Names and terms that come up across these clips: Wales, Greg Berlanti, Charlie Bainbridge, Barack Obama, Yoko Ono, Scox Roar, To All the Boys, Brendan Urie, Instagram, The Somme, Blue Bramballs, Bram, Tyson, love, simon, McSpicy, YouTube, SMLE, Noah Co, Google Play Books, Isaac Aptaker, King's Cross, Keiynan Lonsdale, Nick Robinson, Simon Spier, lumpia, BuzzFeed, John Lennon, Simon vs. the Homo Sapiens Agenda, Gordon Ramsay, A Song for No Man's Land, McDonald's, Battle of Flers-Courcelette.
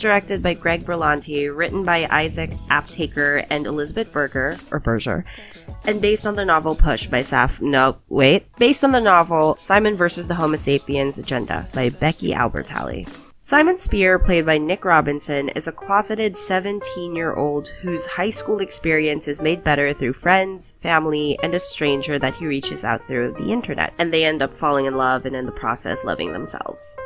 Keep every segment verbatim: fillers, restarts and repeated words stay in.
Directed by Greg Berlanti, written by Isaac Aptaker and Elizabeth Berger, or Berger, and based on the novel Push by Saf, no, wait, based on the novel Simon versus the Homo Sapiens Agenda by Becky Albertalli. Simon Spier, played by Nick Robinson, is a closeted seventeen-year-old whose high school experience is made better through friends, family, and a stranger that he reaches out through the internet, and they end up falling in love and in the process loving themselves.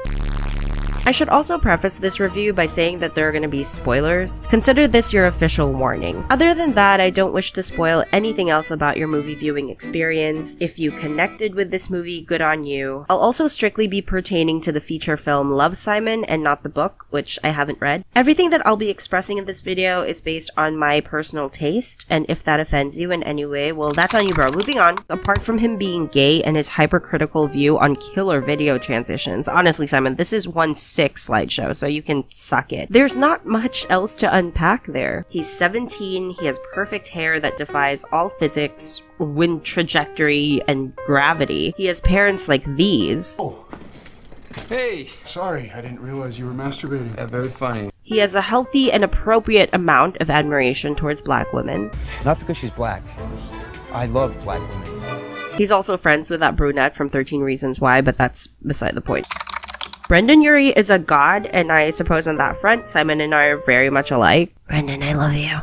I should also preface this review by saying that there are going to be spoilers. Consider this your official warning. Other than that, I don't wish to spoil anything else about your movie viewing experience. If you connected with this movie, good on you. I'll also strictly be pertaining to the feature film Love, Simon and not the book, which I haven't read. Everything that I'll be expressing in this video is based on my personal taste, and if that offends you in any way, well, that's on you, bro. Moving on. Apart from him being gay and his hypercritical view on killer video transitions, honestly, Simon, this is one six slideshow, so you can suck it. There's not much else to unpack there. He's seventeen, he has perfect hair that defies all physics, wind trajectory, and gravity. He has parents like these. Oh. Hey! Sorry, I didn't realize you were masturbating. Yeah, very funny. He has a healthy and appropriate amount of admiration towards black women. Not because she's black. I love black women. He's also friends with that brunette from thirteen reasons why, but that's beside the point. Brendan Urie is a god, and I suppose on that front, Simon and I are very much alike. Brendan, I love you.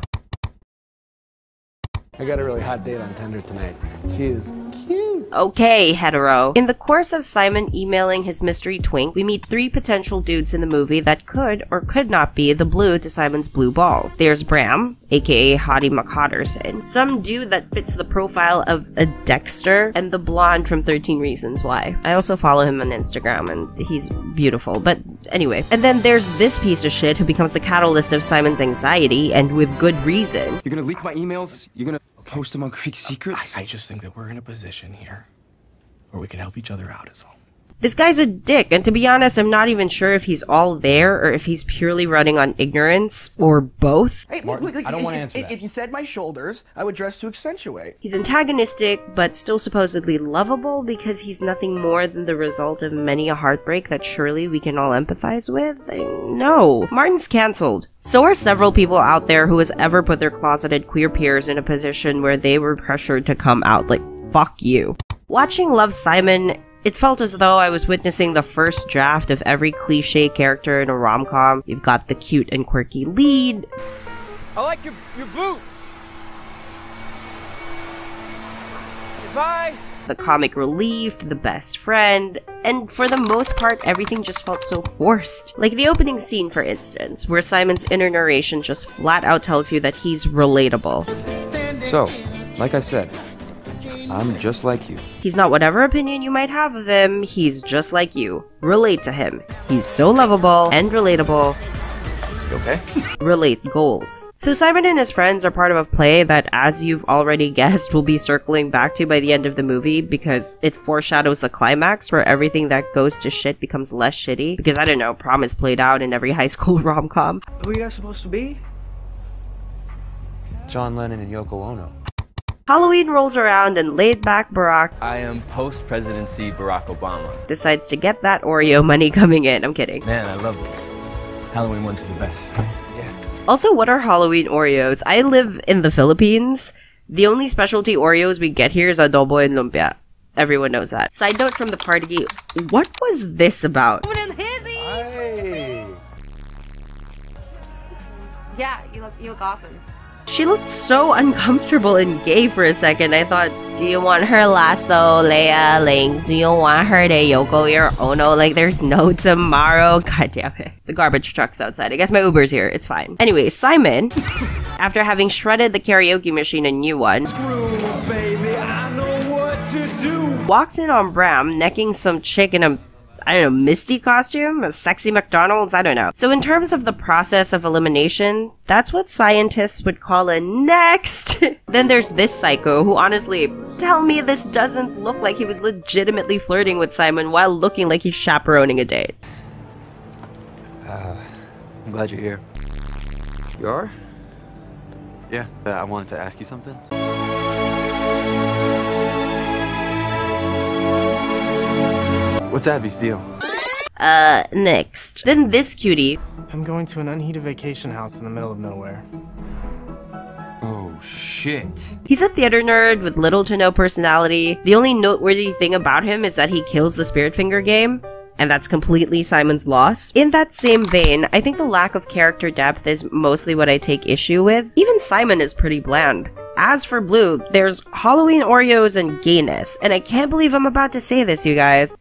I got a really hot date on Tinder tonight. She is cute. Okay, hetero. In the course of Simon emailing his mystery twink, we meet three potential dudes in the movie that could or could not be the blue to Simon's blue balls. There's Bram, aka Hottie McHotterson, some dude that fits the profile of a Dexter, and the blonde from thirteen reasons why. I also follow him on Instagram and he's beautiful, but anyway. And then there's this piece of shit who becomes the catalyst of Simon's anxiety, and with good reason. You're gonna leak my emails? You're gonna post them on Creek Secrets? I, I just think that we're in a position here where we can help each other out is all. This guy's a dick, and to be honest, I'm not even sure if he's all there or if he's purely running on ignorance or both. Hey, Martin, look, look, I don't want to answer that. If you said my shoulders, I would dress to accentuate. He's antagonistic, but still supposedly lovable because he's nothing more than the result of many a heartbreak that surely we can all empathize with? No. Martin's cancelled. So are several people out there who has ever put their closeted queer peers in a position where they were pressured to come out. Like, fuck you. Watching Love, Simon, it felt as though I was witnessing the first draft of every cliche character in a rom-com. You've got the cute and quirky lead. I like your, your boots. Goodbye. The comic relief, the best friend, and for the most part, everything just felt so forced. Like the opening scene, for instance, where Simon's inner narration just flat out tells you that he's relatable. So, like I said, I'm just like you. He's not whatever opinion you might have of him, he's just like you. Relate to him. He's so lovable and relatable. You okay? Relate goals. So Simon and his friends are part of a play that, as you've already guessed, we'll be circling back to by the end of the movie because it foreshadows the climax where everything that goes to shit becomes less shitty. Because, I don't know, prom is played out in every high school rom-com. Who are you guys supposed to be? John Lennon and Yoko Ono. Halloween rolls around and laid-back Barack I am post-presidency Barack Obama decides to get that Oreo money coming in. I'm kidding. Man, I love this. Halloween ones are the best. Yeah. Also, what are Halloween Oreos? I live in the Philippines. The only specialty Oreos we get here is adobo and lumpia. Everyone knows that. Side note from the party, what was this about? Hi. Yeah, you look, you look awesome. She looked so uncomfortable and gay for a second. I thought, do you want her lasso, Leia, Link? Do you want her to Yoko your Ono? Like, there's no tomorrow. God damn it. The garbage truck's outside. I guess my Uber's here. It's fine. Anyway, Simon, after having shredded the karaoke machine and new one, screw, baby, I know what to do, walks in on Bram, necking some chick in a, I don't know, Misty costume? A sexy McDonald's? I don't know. So in terms of the process of elimination, that's what scientists would call a next. Then there's this psycho who, honestly, tell me this doesn't look like he was legitimately flirting with Simon while looking like he's chaperoning a date. Uh, I'm glad you're here. You are? Yeah, uh, I wanted to ask you something. What's Abby's deal? Uh, next. Then this cutie. I'm going to an unheated vacation house in the middle of nowhere. Oh, shit. He's a theater nerd with little to no personality. The only noteworthy thing about him is that he kills the Spirit Finger game. And that's completely Simon's loss. In that same vein, I think the lack of character depth is mostly what I take issue with. Even Simon is pretty bland. As for Blue, there's Halloween Oreos and gayness, and I can't believe I'm about to say this, you guys,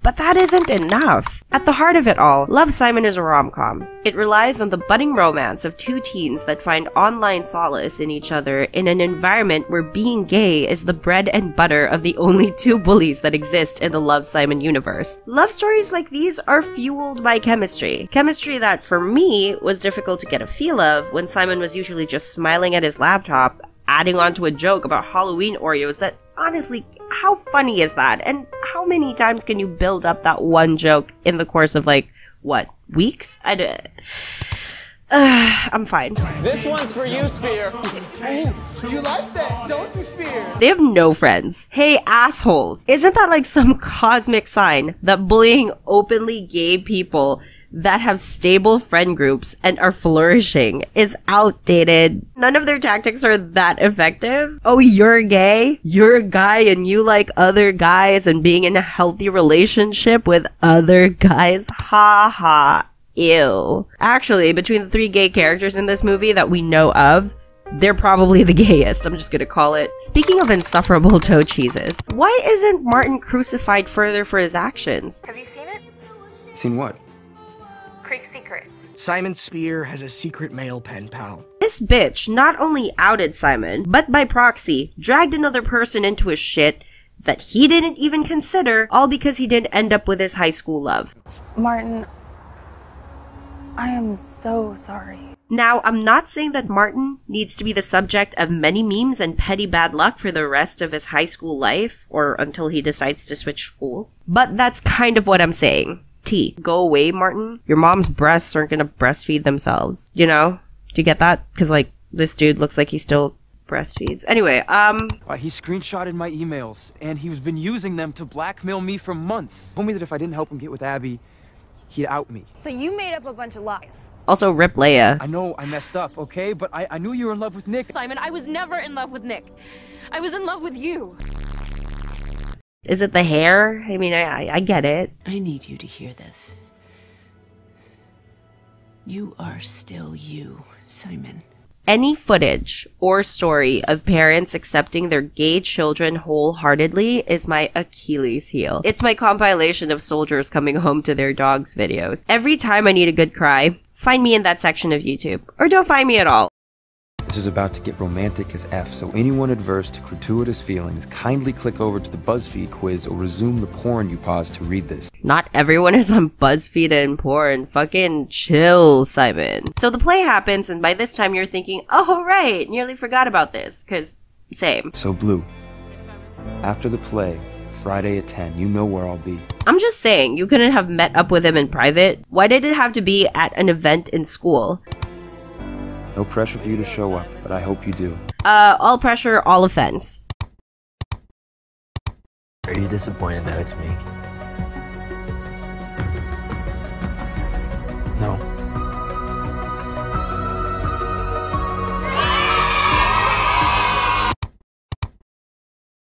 but that isn't enough. At the heart of it all, Love, Simon is a rom-com. It relies on the budding romance of two teens that find online solace in each other in an environment where being gay is the bread and butter of the only two bullies that exist in the Love, Simon universe. Love stories like these are fueled by chemistry. Chemistry that, for me, was difficult to get a feel of when Simon was usually just smiling at his laptop, adding on to a joke about Halloween Oreos that, honestly, how funny is that? And how many times can you build up that one joke in the course of, like, what, weeks? I d uh, I'm fine. This one's for you, Spear. Hey, you like that, don't you, Spear? They have no friends. Hey, assholes. Isn't that like some cosmic sign that bullying openly gay people that have stable friend groups and are flourishing is outdated? None of their tactics are that effective. Oh, you're gay? You're a guy and you like other guys and being in a healthy relationship with other guys? Ha ha. Ew. Actually, between the three gay characters in this movie that we know of, they're probably the gayest, I'm just gonna call it. Speaking of insufferable toe cheeses, why isn't Martin crucified further for his actions? Have you seen it? Seen what? Creek secrets. Simon Spier has a secret male pen pal. This bitch not only outed Simon, but by proxy, dragged another person into his shit that he didn't even consider, all because he didn't end up with his high school love. Martin, I am so sorry. Now, I'm not saying that Martin needs to be the subject of many memes and petty bad luck for the rest of his high school life, or until he decides to switch schools, but that's kind of what I'm saying. Tea. Go away, Martin. Your mom's breasts aren't gonna breastfeed themselves. You know? Do you get that? Because, like, this dude looks like he still breastfeeds. Anyway, um... Uh, he screenshotted my emails, and he's been using them to blackmail me for months. Told me that if I didn't help him get with Abby, he'd out me. So you made up a bunch of lies. Also, rip Leia. I know I messed up, okay? But I, I knew you were in love with Nick. Simon, I was never in love with Nick. I was in love with you. Is it the hair? I mean, I, I, I get it. I need you to hear this. You are still you, Simon. Any footage or story of parents accepting their gay children wholeheartedly is my Achilles heel. It's my compilation of soldiers coming home to their dogs videos. Every time I need a good cry, find me in that section of YouTube. Or don't find me at all. Is about to get romantic as F, so anyone adverse to gratuitous feelings, kindly click over to the BuzzFeed quiz or resume the porn you paused to read this. Not everyone is on BuzzFeed and porn. Fucking chill, Simon. So the play happens, and by this time you're thinking, oh right, nearly forgot about this, cause same. So Blue, after the play, Friday at ten, you know where I'll be. I'm just saying, you couldn't have met up with him in private? Why did it have to be at an event in school? No pressure for you to show up, but I hope you do. Uh, all pressure, all offense. Are you disappointed that it's me? No.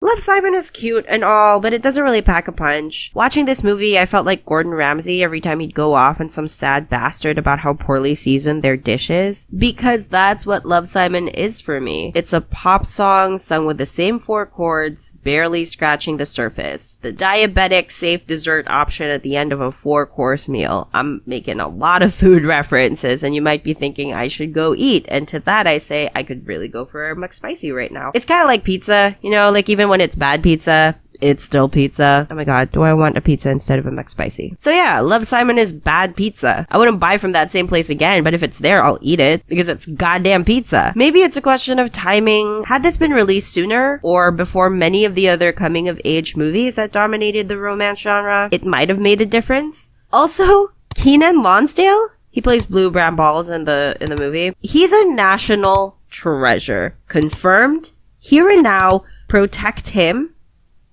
Love, Simon is cute and all, but it doesn't really pack a punch. Watching this movie, I felt like Gordon Ramsay every time he'd go off on some sad bastard about how poorly seasoned their dish is. Because that's what Love, Simon is for me. It's a pop song sung with the same four chords, barely scratching the surface. The diabetic safe dessert option at the end of a four-course meal. I'm making a lot of food references, and you might be thinking I should go eat, and to that I say I could really go for a McSpicy right now. It's kind of like pizza, you know, like even when it's bad pizza, it's still pizza. Oh my god, do I want a pizza instead of a McSpicy? So yeah, Love, Simon is bad pizza. I wouldn't buy from that same place again, but if it's there, I'll eat it because it's goddamn pizza. Maybe it's a question of timing. Had this been released sooner or before many of the other coming-of-age movies that dominated the romance genre, it might have made a difference. Also, Keiynan Lonsdale? He plays Blue Bramballs in the, in the movie. He's a national treasure. Confirmed. Here and now, protect him,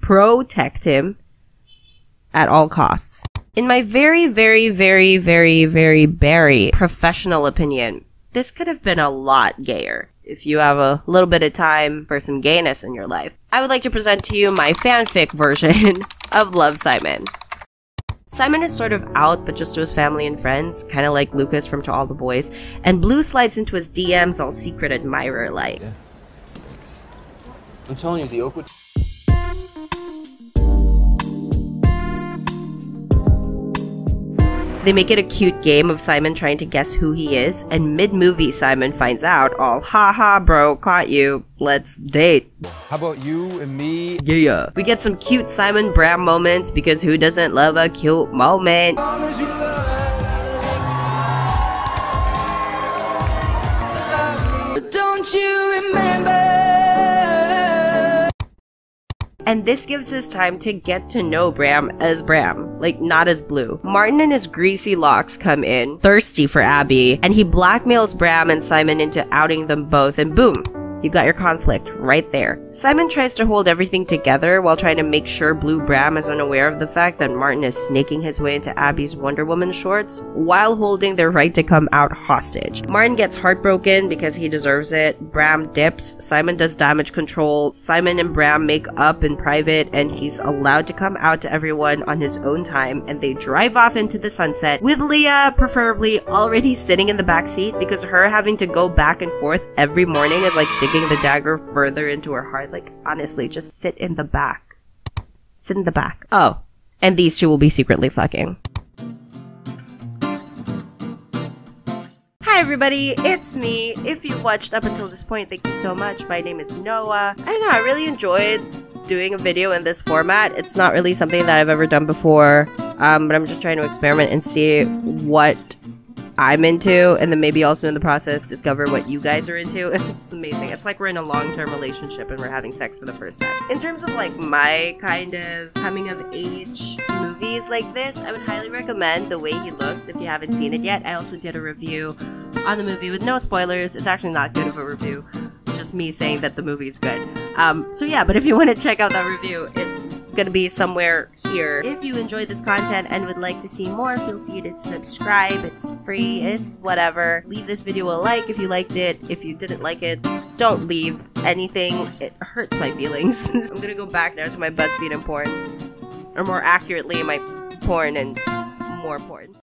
protect him at all costs. In my very, very, very, very, very, very professional opinion, this could have been a lot gayer. If you have a little bit of time for some gayness in your life, I would like to present to you my fanfic version of Love, Simon. Simon is sort of out, but just to his family and friends, kind of like Lucas from To All the Boys, and Blue slides into his D Ms all secret admirer-like. Yeah. I'm telling you, the Oakwood... They make it a cute game of Simon trying to guess who he is, and mid-movie Simon finds out all, ha ha bro, caught you, let's date. How about you and me? Yeah. We get some cute Simon Bram moments, because who doesn't love a cute moment? Don't you remember? And this gives us time to get to know Bram as Bram, like not as Blue. Martin and his greasy locks come in, thirsty for Abby, and he blackmails Bram and Simon into outing them both, and boom, you got your conflict right there. Simon tries to hold everything together while trying to make sure Blue Bram is unaware of the fact that Martin is snaking his way into Abby's Wonder Woman shorts while holding their right to come out hostage. Martin gets heartbroken because he deserves it. Bram dips. Simon does damage control. Simon and Bram make up in private, and he's allowed to come out to everyone on his own time, and they drive off into the sunset with Leah preferably already sitting in the backseat, because her having to go back and forth every morning is like digging the dagger further into her heart. Like, honestly, just sit in the back. Sit in the back. Oh, and these two will be secretly fucking. Hi everybody, it's me. If you've watched up until this point, thank you so much. My name is Noah. I don't know, I really enjoyed doing a video in this format. It's not really something that I've ever done before, um, but I'm just trying to experiment and see what I'm into, and then maybe also in the process discover what you guys are into. It's amazing. It's like we're in a long-term relationship and we're having sex for the first time. In terms of like my kind of coming of age movies like this, I would highly recommend The Way He Looks if you haven't seen it yet. I also did a review on the movie with no spoilers. It's actually not good of a review. It's just me saying that the movie's good. Um, so yeah, but if you want to check out that review, it's gonna be somewhere here. If you enjoyed this content and would like to see more, feel free to subscribe. It's free, it's whatever. Leave this video a like if you liked it. If you didn't like it, don't leave anything. It hurts my feelings. I'm gonna go back now to my BuzzFeed and porn. Or more accurately, my porn and more porn.